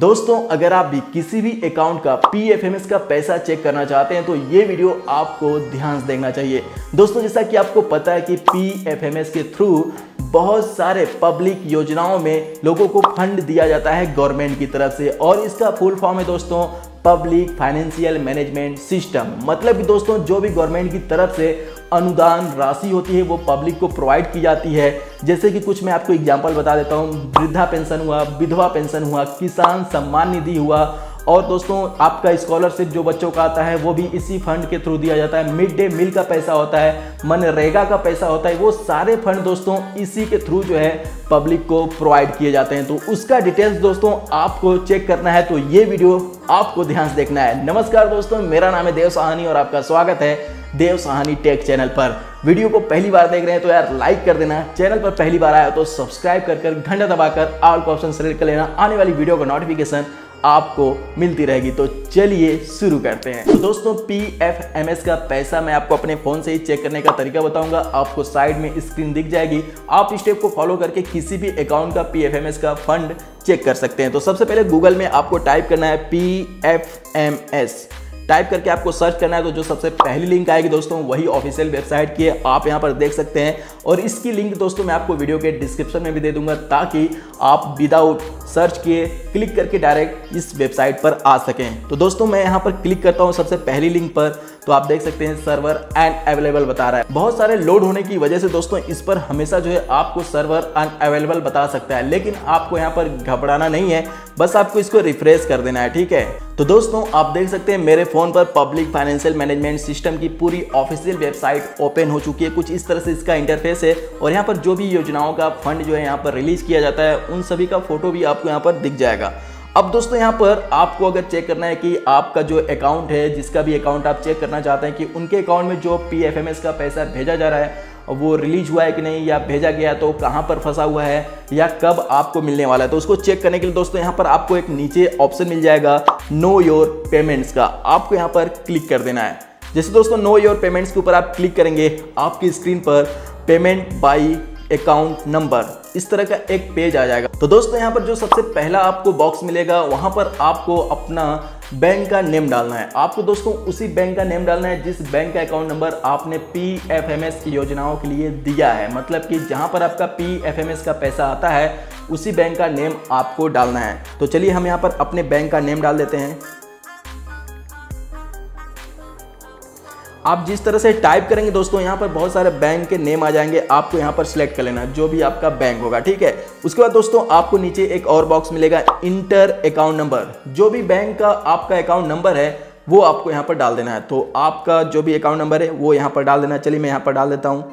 दोस्तों अगर आप भी किसी भी अकाउंट का PFMS का पैसा चेक करना चाहते हैं तो ये वीडियो आपको ध्यान से देखना चाहिए। दोस्तों जैसा कि आपको पता है कि PFMS के थ्रू बहुत सारे पब्लिक योजनाओं में लोगों को फंड दिया जाता है गवर्नमेंट की तरफ से, और इसका फुल फॉर्म है दोस्तों पब्लिक फाइनेंशियल मैनेजमेंट सिस्टम। मतलब कि दोस्तों जो भी गवर्नमेंट की तरफ से अनुदान राशि होती है वो पब्लिक को प्रोवाइड की जाती है। जैसे कि कुछ मैं आपको एग्जांपल बता देता हूँ, वृद्धा पेंशन हुआ, विधवा पेंशन हुआ, किसान सम्मान निधि हुआ, और दोस्तों आपका स्कॉलरशिप जो बच्चों का आता है वो भी इसी फंड के थ्रू दिया जाता है। मिड डे मील का पैसा होता है, मनरेगा का पैसा होता है, वो सारे फंड दोस्तों इसी के थ्रू जो है पब्लिक को प्रोवाइड किए जाते हैं। तो उसका डिटेल्स दोस्तों आपको चेक करना है तो ये वीडियो आपको ध्यान से देखना है। नमस्कार दोस्तों, मेरा नाम है देव साहनी और आपका स्वागत है देव साहनी टेक चैनल पर। वीडियो को पहली बार देख रहे हैं तो यार लाइक कर देना, चैनल पर पहली बार आया तो सब्सक्राइब कर घंटा दबाकर ऑल का ऑप्शन सेलेक्ट कर लेना, आने वाली वीडियो का नोटिफिकेशन आपको मिलती रहेगी। तो चलिए शुरू करते हैं। तो दोस्तों PFMS का पैसा मैं आपको अपने फ़ोन से ही चेक करने का तरीका बताऊंगा। आपको साइड में स्क्रीन दिख जाएगी, आप इस स्टेप को फॉलो करके किसी भी अकाउंट का PFMS का फंड चेक कर सकते हैं। तो सबसे पहले गूगल में आपको टाइप करना है PFMS, टाइप करके आपको सर्च करना है तो जो सबसे पहली लिंक आएगी दोस्तों वही ऑफिशियल वेबसाइट की है, आप यहां पर देख सकते हैं। और इसकी लिंक दोस्तों मैं आपको वीडियो के डिस्क्रिप्शन में भी दे दूंगा ताकि आप विदाउट सर्च किए क्लिक करके डायरेक्ट इस वेबसाइट पर आ सकें। तो दोस्तों मैं यहां पर क्लिक करता हूं सबसे पहली लिंक पर, तो आप देख सकते हैं सर्वर अनअवेलेबल बता रहा है। बहुत सारे लोड होने की वजह से दोस्तों इस पर हमेशा जो है आपको सर्वर अनअवेलेबल बता सकता है, लेकिन आपको यहाँ पर घबराना नहीं है, बस आपको इसको रिफ्रेश कर देना है, ठीक है। तो दोस्तों आप देख सकते हैं मेरे फ़ोन पर पब्लिक फाइनेंशियल मैनेजमेंट सिस्टम की पूरी ऑफिशियल वेबसाइट ओपन हो चुकी है। कुछ इस तरह से इसका इंटरफेस है, और यहाँ पर जो भी योजनाओं का फंड जो है यहाँ पर रिलीज किया जाता है उन सभी का फोटो भी आपको यहाँ पर दिख जाएगा। अब दोस्तों यहाँ पर आपको अगर चेक करना है कि आपका जो अकाउंट है, जिसका भी अकाउंट आप चेक करना चाहते हैं कि उनके अकाउंट में जो PFMS का पैसा भेजा जा रहा है वो रिलीज हुआ है कि नहीं, या भेजा गया तो कहाँ पर फंसा हुआ है, या कब आपको मिलने वाला है। तो उसको चेक करने के लिए दोस्तों यहाँ पर आपको एक नीचे ऑप्शन मिल जाएगा नो योर पेमेंट्स का, आपको यहाँ पर क्लिक कर देना है। जैसे दोस्तों नो योर पेमेंट्स के ऊपर आप क्लिक करेंगे, आपकी स्क्रीन पर पेमेंट बाई अकाउंट नंबर इस तरह का एक पेज आ जाएगा। तो दोस्तों यहाँ पर जो सबसे पहला आपको बॉक्स मिलेगा वहाँ पर आपको अपना बैंक का नेम डालना है। आपको दोस्तों उसी बैंक का नेम डालना है जिस बैंक का अकाउंट नंबर आपने PFMS की योजनाओं के लिए दिया है। मतलब कि जहाँ पर आपका PFMS का पैसा आता है उसी बैंक का नेम आपको डालना है। तो चलिए हम यहाँ पर अपने बैंक का नेम डाल देते हैं। आप जिस तरह से टाइप करेंगे दोस्तों यहाँ पर बहुत सारे बैंक के नेम आ जाएंगे, आपको यहाँ पर सिलेक्ट कर लेना जो भी आपका बैंक होगा, ठीक है। उसके बाद दोस्तों आपको नीचे एक और बॉक्स मिलेगा इंटर अकाउंट नंबर, जो भी बैंक का आपका अकाउंट नंबर है वो आपको यहाँ पर डाल देना है। तो आपका जो भी अकाउंट नंबर है वो यहाँ पर डाल देना। चलिए मैं यहाँ पर डाल देता हूँ।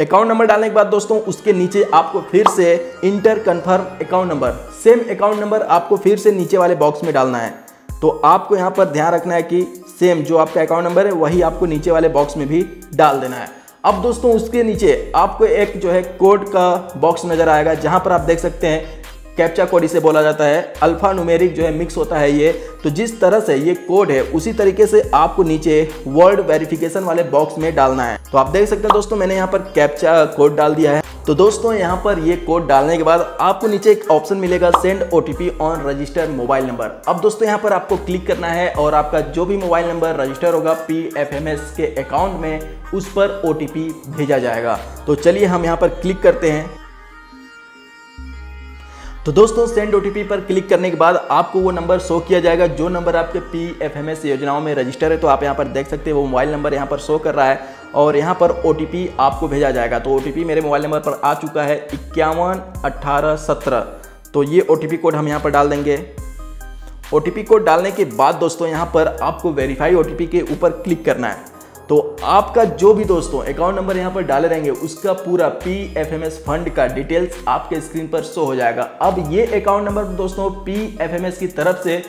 अकाउंट नंबर डालने के बाद दोस्तों उसके नीचे आपको फिर से enter confirm account number, same account number आपको फिर से नीचे वाले बॉक्स में डालना है। तो आपको यहाँ पर ध्यान रखना है कि सेम जो आपका अकाउंट नंबर है वही आपको नीचे वाले बॉक्स में भी डाल देना है। अब दोस्तों उसके नीचे आपको एक जो है कोड का बॉक्स नज़र आएगा, जहाँ पर आप देख सकते हैं कैप्चा कोड इसे बोला जाता है, अल्फा न्यूमेरिक जो है मिक्स होता है ये। तो जिस तरह से ये कोड है उसी तरीके से आपको नीचे वर्ड वेरिफिकेशन वाले बॉक्स में डालना है। तो आप देख सकते हैं दोस्तों मैंने यहाँ पर कैप्चा कोड डाल दिया है। तो दोस्तों यहाँ पर ये कोड डालने के बाद आपको नीचे एक ऑप्शन मिलेगा send OTP on registered mobile number. अब दोस्तों यहाँ पर आपको क्लिक करना है और आपका जो भी मोबाइल नंबर रजिस्टर होगा PFMS के अकाउंट में उस पर OTP भेजा जाएगा। तो चलिए हम यहाँ पर क्लिक करते हैं। तो दोस्तों सेंड OTP पर क्लिक करने के बाद आपको वो नंबर शो किया जाएगा जो नंबर आपके PFMS योजनाओं में रजिस्टर है। तो आप यहाँ पर देख सकते हैं वो मोबाइल नंबर यहाँ पर शो कर रहा है और यहाँ पर OTP आपको भेजा जाएगा। तो OTP मेरे मोबाइल नंबर पर आ चुका है 51 18 17। तो ये OTP कोड हम यहाँ पर डाल देंगे। OTP कोड डालने के बाद दोस्तों यहाँ पर आपको वेरीफाई OTP के ऊपर क्लिक करना है। तो आपका जो भी दोस्तों अकाउंट नंबर यहाँ पर डाले रहेंगे उसका पूरा PFMS फंड का डिटेल्स आपके स्क्रीन पर शो हो जाएगा। अब ये अकाउंट नंबर दोस्तों PFMS की तरफ से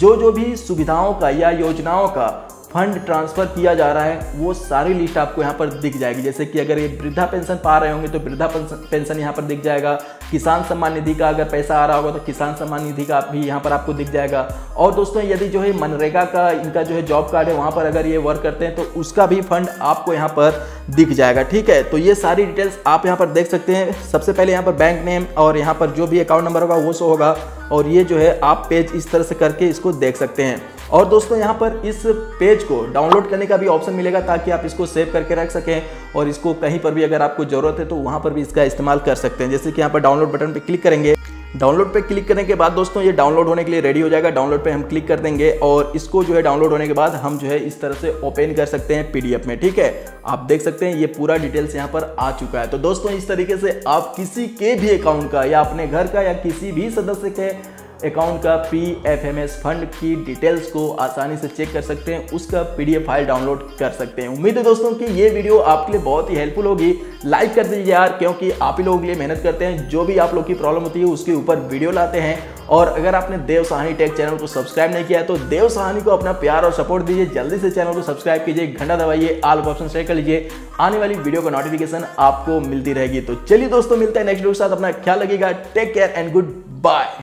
जो भी सुविधाओं का या योजनाओं का फंड ट्रांसफ़र किया जा रहा है वो सारी लिस्ट आपको यहाँ पर दिख जाएगी। जैसे कि अगर ये वृद्धा पेंशन पा रहे होंगे तो वृद्धा पेंशन यहाँ पर दिख जाएगा, किसान सम्मान निधि का अगर पैसा आ रहा होगा तो किसान सम्मान निधि का भी यहाँ पर आपको दिख जाएगा। और दोस्तों यदि जो है मनरेगा का इनका जो है जॉब कार्ड है वहाँ पर अगर ये वर्क करते हैं तो उसका भी फंड आपको यहाँ पर दिख जाएगा। ठीक है, तो ये सारी डिटेल्स आप यहाँ पर देख सकते हैं। सबसे पहले यहाँ पर बैंक नेम और यहाँ पर जो भी अकाउंट नंबर होगा वो शो होगा और ये जो है आप पेज इस तरह से करके इसको देख सकते हैं। और दोस्तों यहाँ पर इस पेज को डाउनलोड करने का भी ऑप्शन मिलेगा ताकि आप इसको सेव करके रख सकें और इसको कहीं पर भी अगर आपको ज़रूरत है तो वहाँ पर भी इसका इस्तेमाल कर सकते हैं। जैसे कि यहाँ पर डाउनलोड बटन पे क्लिक करेंगे, डाउनलोड पे क्लिक करने के बाद दोस्तों ये डाउनलोड होने के लिए रेडी हो जाएगा। डाउनलोड पे हम क्लिक कर देंगे और इसको जो है डाउनलोड होने के बाद हम जो है इस तरह से ओपन कर सकते हैं पीडीएफ में। ठीक है, आप देख सकते हैं ये पूरा डिटेल्स यहाँ पर आ चुका है। तो दोस्तों इस तरीके से आप किसी के भी अकाउंट का या अपने घर का या किसी भी सदस्य के अकाउंट का PFMS फंड की डिटेल्स को आसानी से चेक कर सकते हैं, उसका PDF फाइल डाउनलोड कर सकते हैं। उम्मीद है दोस्तों कि ये वीडियो आपके लिए बहुत ही हेल्पफुल होगी। लाइक कर दीजिए यार, क्योंकि आप ही लोगों के लिए मेहनत करते हैं। जो भी आप लोग की प्रॉब्लम होती है उसके ऊपर वीडियो लाते हैं। और अगर आपने देव साहनी टेक चैनल को सब्सक्राइब नहीं किया है तो देव साहनी को अपना प्यार और सपोर्ट दीजिए। जल्दी से चैनल को सब्सक्राइब कीजिए, घंटा दबाइए, ऑल ऑप्शन सेलेक्ट कर लीजिए, आने वाली वीडियो का नोटिफिकेशन आपको मिलती रहेगी। तो चलिए दोस्तों मिलते हैं नेक्स्ट वीडियो के साथ। अपना ख्याल रखिएगा, take care and good bye.